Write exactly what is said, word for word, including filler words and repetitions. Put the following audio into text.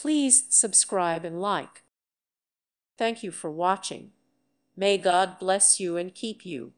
Please subscribe and like. Thank you for watching. May God bless you and keep you.